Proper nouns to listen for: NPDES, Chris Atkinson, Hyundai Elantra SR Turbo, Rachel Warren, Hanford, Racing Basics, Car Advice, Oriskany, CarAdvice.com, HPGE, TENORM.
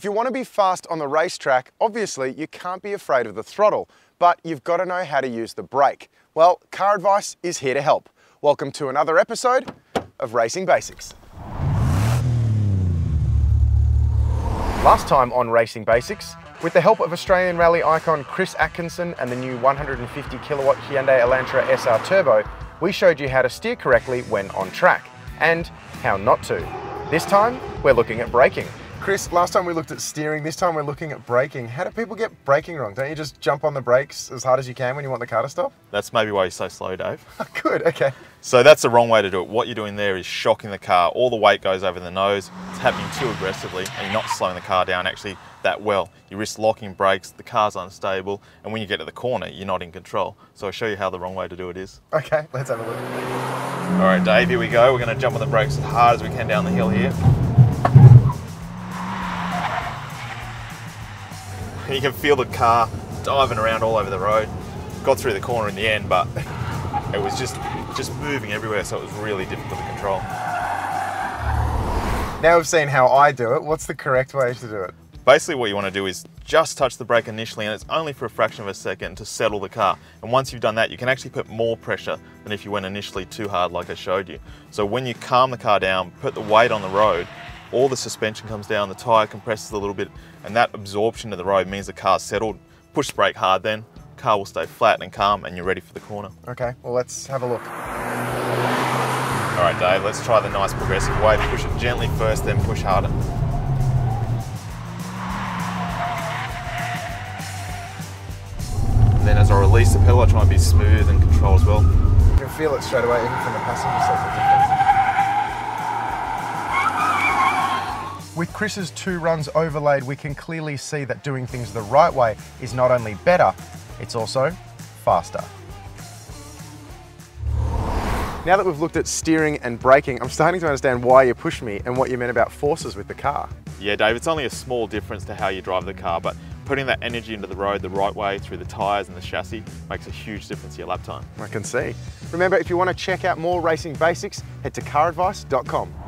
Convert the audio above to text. If you want to be fast on the racetrack, obviously you can't be afraid of the throttle, but you've got to know how to use the brake. Well, Car Advice is here to help. Welcome to another episode of Racing Basics. Last time on Racing Basics, with the help of Australian rally icon Chris Atkinson and the new 150 kilowatt Hyundai Elantra SR Turbo, we showed you how to steer correctly when on track and how not to. This time, we're looking at braking. Chris, last time we looked at steering, this time we're looking at braking. How do people get braking wrong? Don't you just jump on the brakes as hard as you can when you want the car to stop? That's maybe why you're so slow, Dave. Good, okay. So that's the wrong way to do it. What you're doing there is shocking the car. All the weight goes over the nose. It's happening too aggressively and you're not slowing the car down actually that well. You risk locking brakes, the car's unstable, and when you get to the corner, you're not in control. So I'll show you how the wrong way to do it is. Okay, let's have a look. All right, Dave, here we go. We're gonna jump on the brakes as hard as we can down the hill here. You can feel the car diving around all over the road. Got through the corner in the end, but it was just moving everywhere, so it was really difficult to control. Now we've seen how I do it, what's the correct way to do it? Basically what you want to do is just touch the brake initially, and it's only for a fraction of a second to settle the car. And once you've done that, you can actually put more pressure than if you went initially too hard like I showed you. So when you calm the car down, put the weight on the road, all the suspension comes down, the tyre compresses a little bit, and that absorption to the road means the car's settled. Push the brake hard then, car will stay flat and calm and you're ready for the corner. Okay, well let's have a look. All right Dave, let's try the nice progressive way. Push it gently first, then push harder. And then as I release the pedal, I try and be smooth and controlled as well. You can feel it straight away, even from the passenger side. With Chris's two runs overlaid, we can clearly see that doing things the right way is not only better, it's also faster. Now that we've looked at steering and braking, I'm starting to understand why you pushed me and what you meant about forces with the car. Yeah, Dave, it's only a small difference to how you drive the car, but putting that energy into the road the right way through the tyres and the chassis makes a huge difference to your lap time. I can see. Remember, if you want to check out more Racing Basics, head to CarAdvice.com.